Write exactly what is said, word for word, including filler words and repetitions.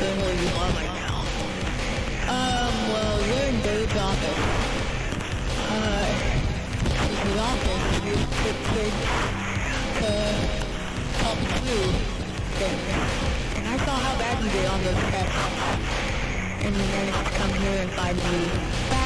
than where you are right now. Um, well, we're in Dave's office. Uh, his office is fixing to help you things. And I saw how bad you did on those tests. And you managed to come here and find me.